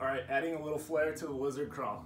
All right, adding a little flair to the lizard crawl.